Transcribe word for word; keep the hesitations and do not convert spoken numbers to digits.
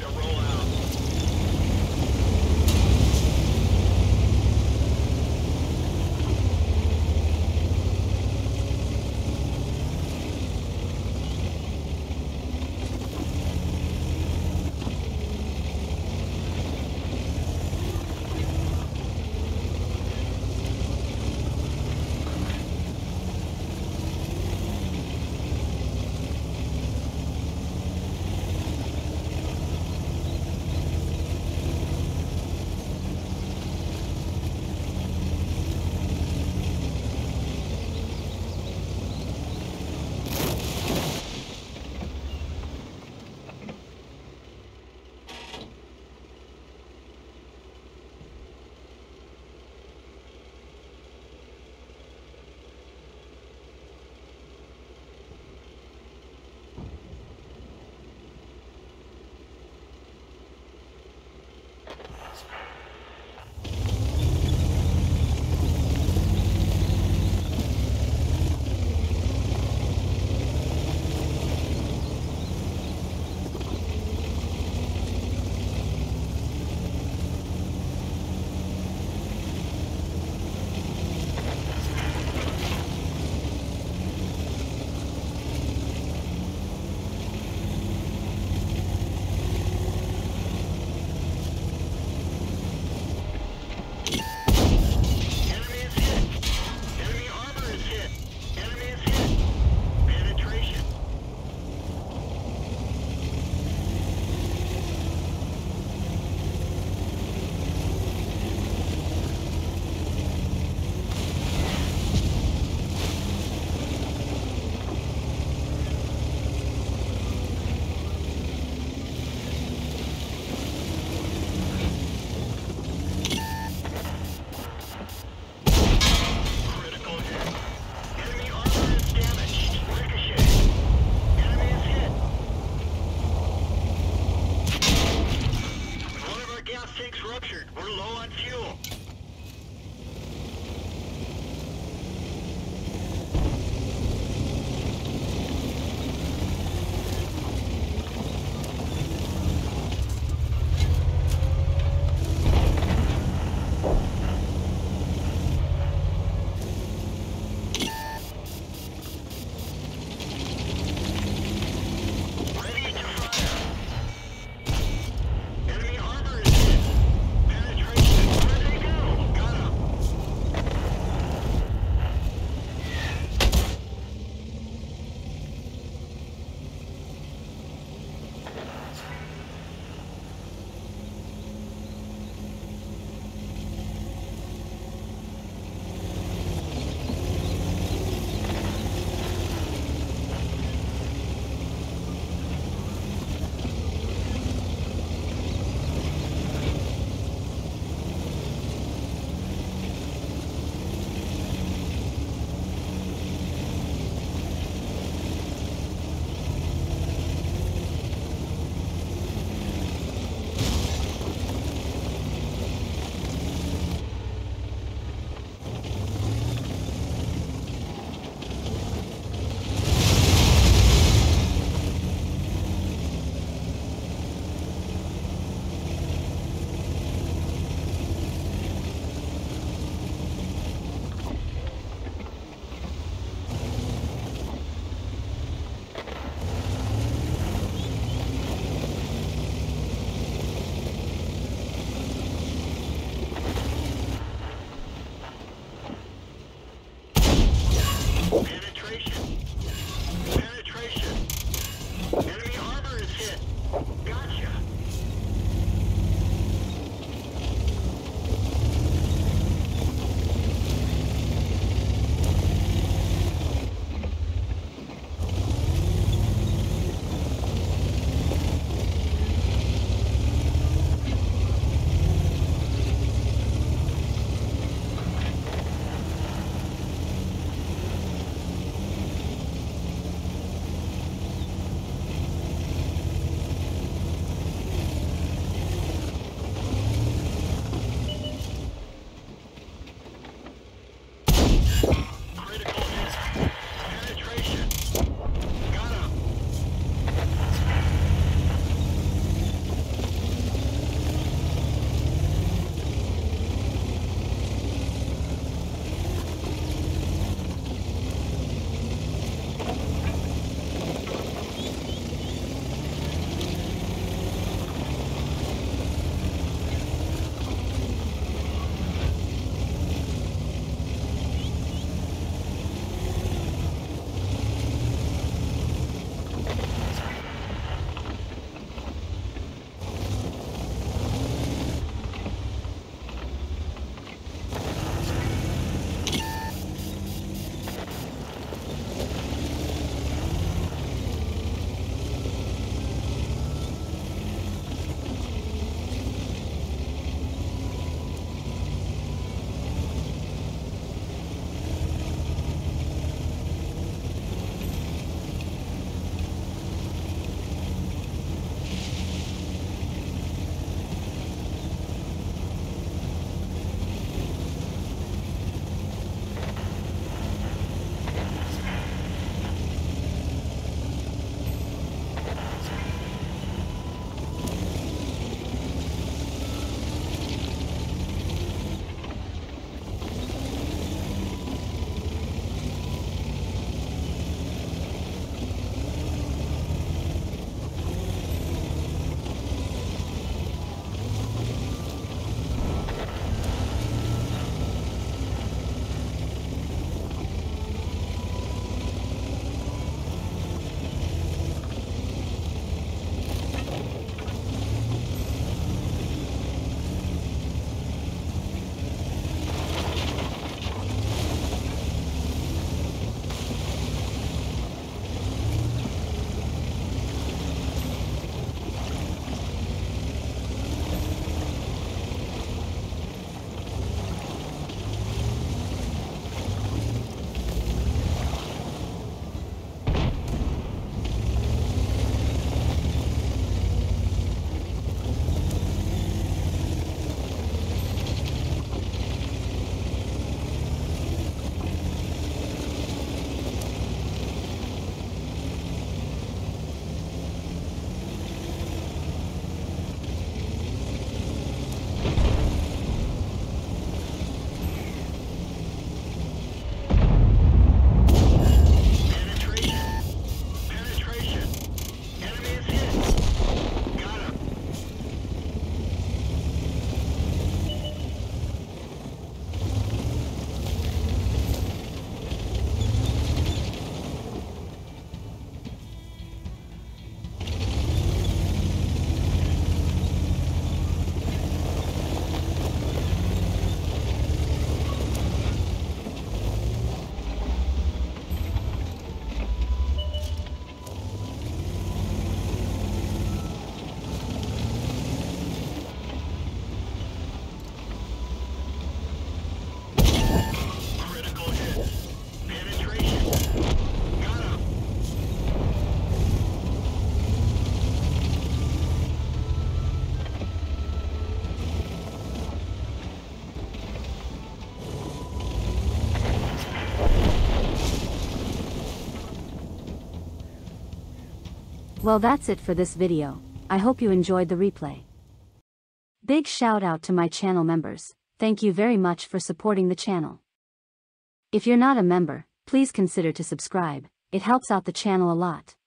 about to roll out. Well, that's it for this video. I hope you enjoyed the replay. Big shout out to my channel members. Thank you very much for supporting the channel. If you're not a member, please consider to subscribe. It helps out the channel a lot.